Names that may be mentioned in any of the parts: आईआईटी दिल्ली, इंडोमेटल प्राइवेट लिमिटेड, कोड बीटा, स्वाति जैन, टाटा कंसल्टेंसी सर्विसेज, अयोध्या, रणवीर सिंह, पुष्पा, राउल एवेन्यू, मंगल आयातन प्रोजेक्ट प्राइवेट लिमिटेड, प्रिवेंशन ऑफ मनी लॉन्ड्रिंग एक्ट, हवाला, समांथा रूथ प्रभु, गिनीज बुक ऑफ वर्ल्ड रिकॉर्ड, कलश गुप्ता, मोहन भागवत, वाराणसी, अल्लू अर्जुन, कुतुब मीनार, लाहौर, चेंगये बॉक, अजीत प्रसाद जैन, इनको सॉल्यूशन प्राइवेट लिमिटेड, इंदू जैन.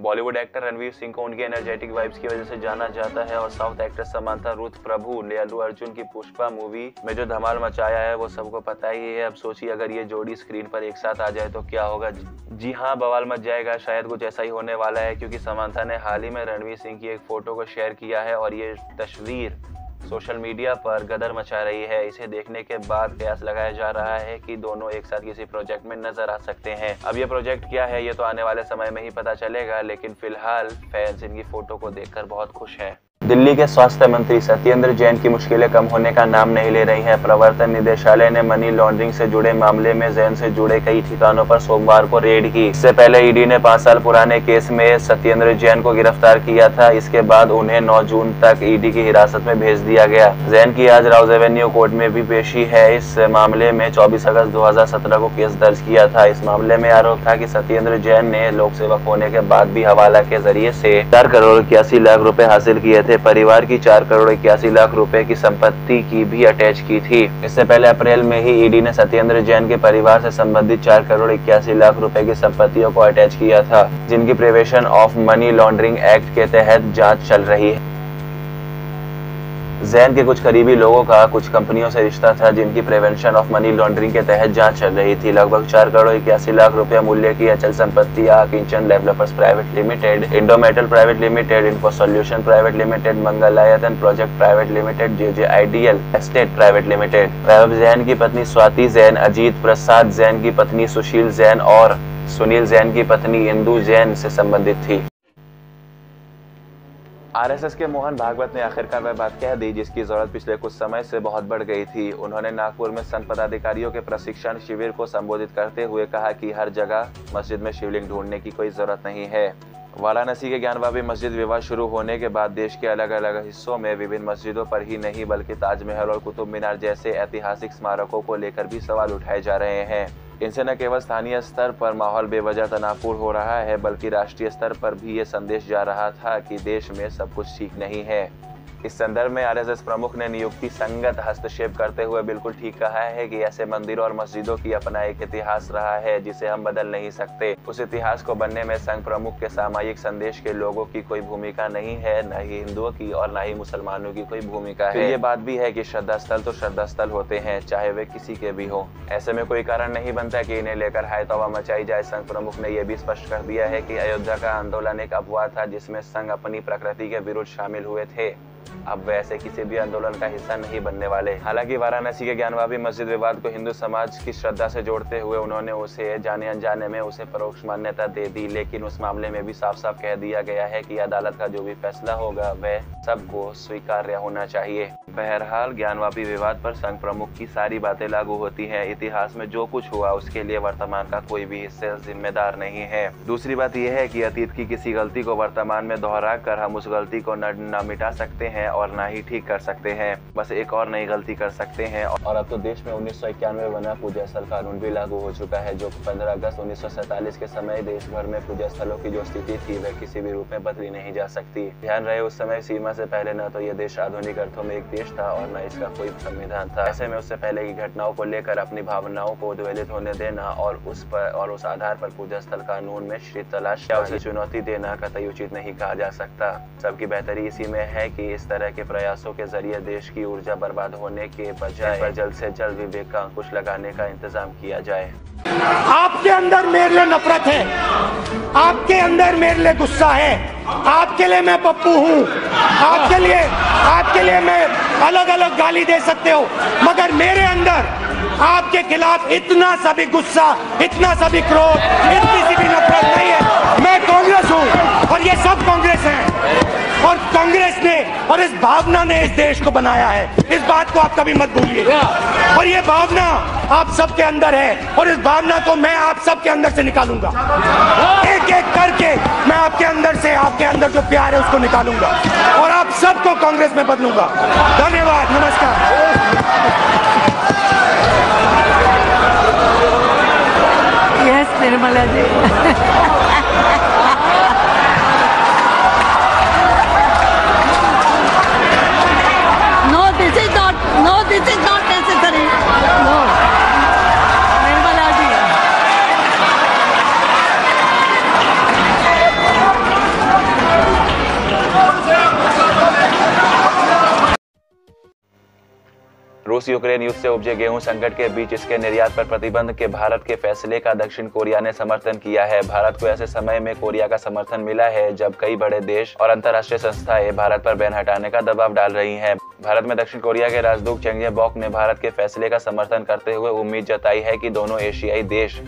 Bollywood actor रणवीर सिंह को उनके energetic vibes की वजह से जाना जाता है और साउथ एक्टर समांथा रूथ प्रभु ने अल्लू अर्जुन की पुष्पा मूवी में जो धमाल मचाया है वो सबको पता ही है। अब सोचिए अगर ये जोड़ी स्क्रीन पर एक साथ आ जाए तो क्या होगा। जी हाँ, बवाल मच जाएगा। शायद कुछ ऐसा ही होने वाला है क्योंकि समांथा ने हाल ही में रणवीर सिंह की एक फोटो को शेयर किया है और ये तस्वीर सोशल मीडिया पर गदर मचा रही है। इसे देखने के बाद कयास लगाया जा रहा है कि दोनों एक साथ किसी प्रोजेक्ट में नजर आ सकते हैं। अब ये प्रोजेक्ट क्या है ये तो आने वाले समय में ही पता चलेगा, लेकिन फिलहाल फैंस इनकी फोटो को देखकर बहुत खुश हैं। दिल्ली के स्वास्थ्य मंत्री सत्येंद्र जैन की मुश्किलें कम होने का नाम नहीं ले रही हैं। प्रवर्तन निदेशालय ने मनी लॉन्ड्रिंग से जुड़े मामले में जैन से जुड़े कई ठिकानों पर सोमवार को रेड की। इससे पहले ईडी ने 5 साल पुराने केस में सत्येंद्र जैन को गिरफ्तार किया था। इसके बाद उन्हें 9 जून तक ईडी की हिरासत में भेज दिया गया। जैन की आज राउल एवेन्यू कोर्ट में भी पेशी है। इस मामले में 24 अगस्त 2017 को केस दर्ज किया था। इस मामले में आरोप था की सत्येंद्र जैन ने लोक सेवक होने के बाद भी हवाला के जरिए से 4 करोड़ 81 लाख रूपये हासिल किए थे। परिवार की 4 करोड़ 81 लाख रुपए की संपत्ति की भी अटैच की थी। इससे पहले अप्रैल में ही ईडी ने सत्येंद्र जैन के परिवार से संबंधित 4 करोड़ 81 लाख रुपए की संपत्तियों को अटैच किया था, जिनकी प्रिवेंशन ऑफ मनी लॉन्ड्रिंग एक्ट के तहत जांच चल रही है। जैन के कुछ करीबी लोगों का कुछ कंपनियों से रिश्ता था, जिनकी प्रिवेंशन ऑफ मनी लॉन्ड्रिंग के तहत जांच चल रही थी। लगभग 4 करोड़ 81 लाख रुपए मूल्य की अचल संपत्ति Akinchan developers private limited, इंडोमेटल प्राइवेट लिमिटेड, इनको सॉल्यूशन प्राइवेट लिमिटेड, मंगल आयातन प्रोजेक्ट प्राइवेट लिमिटेड, J J IDL estate private limited. Jain की पत्नी स्वाति जैन, अजीत प्रसाद जैन की पत्नी सुशील जैन और सुनील जैन की पत्नी इंदू जैन से संबंधित थी। आरएसएस के मोहन भागवत ने आखिरकार वह बात कह दी जिसकी जरूरत पिछले कुछ समय से बहुत बढ़ गई थी। उन्होंने नागपुर में संत पदाधिकारियों के प्रशिक्षण शिविर को संबोधित करते हुए कहा कि हर जगह मस्जिद में शिवलिंग ढूंढने की कोई जरूरत नहीं है। वाराणसी के ज्ञानवापी मस्जिद विवाद शुरू होने के बाद देश के अलग अलग हिस्सों में विभिन्न मस्जिदों पर ही नहीं बल्कि ताजमहल और कुतुब मीनार जैसे ऐतिहासिक स्मारकों को लेकर भी सवाल उठाए जा रहे हैं। इनसे न केवल स्थानीय स्तर पर माहौल बेवजह तनावपूर्ण हो रहा है बल्कि राष्ट्रीय स्तर पर भी ये संदेश जा रहा था कि देश में सब कुछ ठीक नहीं है। इस संदर्भ में आरएसएस प्रमुख ने नियुक्ति संगत हस्तक्षेप करते हुए बिल्कुल ठीक कहा है कि ऐसे मंदिरों और मस्जिदों की अपना एक इतिहास रहा है जिसे हम बदल नहीं सकते। उस इतिहास को बनने में संघ प्रमुख के सामाजिक संदेश के लोगों की कोई भूमिका नहीं है, न ही हिंदुओं की और न ही मुसलमानों की कोई भूमिका है। ये बात भी है कि श्रद्धा स्थल तो श्रद्धा स्थल होते हैं, चाहे वे किसी के भी हो। ऐसे में कोई कारण नहीं बनता कि इन्हें लेकर हाय तौबा मचाई जाए। संघ प्रमुख ने यह भी स्पष्ट कर दिया है कि अयोध्या का आंदोलन एक अपवाद था जिसमें संघ अपनी प्रकृति के विरुद्ध शामिल हुए थे। अब वैसे किसी भी आंदोलन का हिस्सा नहीं बनने वाले। हालांकि वाराणसी के ज्ञानवापी मस्जिद विवाद को हिंदू समाज की श्रद्धा से जोड़ते हुए उन्होंने उसे जाने अनजाने में उसे परोक्ष मान्यता दे दी, लेकिन उस मामले में भी साफ साफ कह दिया गया है कि अदालत का जो भी फैसला होगा वह सबको स्वीकार्य होना चाहिए। बहरहाल ज्ञानवापी विवाद पर संघ प्रमुख की सारी बातें लागू होती है। इतिहास में जो कुछ हुआ उसके लिए वर्तमान का कोई भी हिस्सा जिम्मेदार नहीं है। दूसरी बात यह है कि अतीत की किसी गलती को वर्तमान में दोहरा कर हम उस गलती को न मिटा सकते हैं और ना ही ठीक कर सकते हैं, बस एक और नई गलती कर सकते हैं। और अब तो देश में 1991 बना पूजा स्थल कानून भी लागू हो चुका है, जो 15 अगस्त 1947 के समय देश भर में पूजा स्थलों की जो स्थिति थी वह किसी भी रूप में बदली नहीं जा सकती। ध्यान रहे उस समय सीमा से पहले न तो यह देश आधुनिक अर्थों में एक देश था और न इसका कोई संविधान था। ऐसे में उससे पहले की घटनाओं को लेकर अपनी भावनाओं को उद्वेलित होने देना और उस आधार पर पूजा स्थल कानून में श्री तलाश या उसे चुनौती देना कतई उचित नहीं कहा जा सकता। सबकी बेहतरी इसी में है कि इस तरह के प्रयासों के जरिए देश की ऊर्जा बर्बाद होने के बजाय जल्द से जल्द विवेक का अंकुश लगाने का इंतजाम किया जाए। आपके अंदर मेरे लिए नफरत है, आपके अंदर मेरे लिए गुस्सा है, आपके लिए मैं पप्पू हूँ, आपके लिए मैं अलग अलग गाली दे सकते हो, मगर मेरे अंदर आपके खिलाफ इतना सा भी गुस्सा, इतना सा भी क्रोध, इतनी सी भी नफरत नहीं है। मैं कांग्रेस हूँ और ये सब कांग्रेस है और कांग्रेस ने और इस भावना ने इस देश को बनाया है। इस बात को आप कभी मत भूलिए और ये भावना आप सबके अंदर है और इस भावना को मैं आप सबके अंदर से निकालूंगा। एक एक करके मैं आपके अंदर से आपके अंदर जो प्यार है उसको निकालूंगा और आप सबको कांग्रेस में बदलूंगा। धन्यवाद, नमस्कार। यस निर्मला जी। रूस यूक्रेन युद्ध से उपजे गेहूं संकट के बीच इसके निर्यात पर प्रतिबंध के भारत के फैसले का दक्षिण कोरिया ने समर्थन किया है। भारत को ऐसे समय में कोरिया का समर्थन मिला है जब कई बड़े देश और अंतर्राष्ट्रीय संस्थाएं भारत पर बैन हटाने का दबाव डाल रही हैं। भारत में दक्षिण कोरिया के राजदूत चेंगये बॉक ने भारत के फैसले का समर्थन करते हुए उम्मीद जताई है कि दोनों एशियाई देश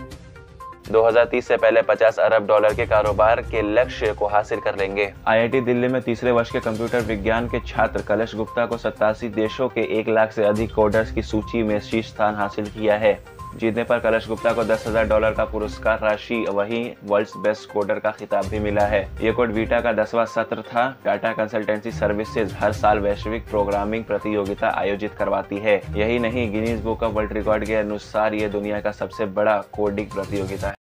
2030 से पहले 50 अरब डॉलर के कारोबार के लक्ष्य को हासिल कर लेंगे। आईआईटी दिल्ली में तीसरे वर्ष के कंप्यूटर विज्ञान के छात्र कलश गुप्ता को 87 देशों के 1 लाख से अधिक कोडर्स की सूची में शीर्ष स्थान हासिल किया है। जीतने पर कलश गुप्ता को $10,000 का पुरस्कार राशि वहीं वर्ल्ड्स बेस्ट कोडर का खिताब भी मिला है। ये कोड बीटा का 10वां सत्र था। टाटा कंसल्टेंसी सर्विसेज हर साल वैश्विक प्रोग्रामिंग प्रतियोगिता आयोजित करवाती है। यही नहीं, गिनीज बुक ऑफ वर्ल्ड रिकॉर्ड के अनुसार ये दुनिया का सबसे बड़ा कोडिंग प्रतियोगिता है।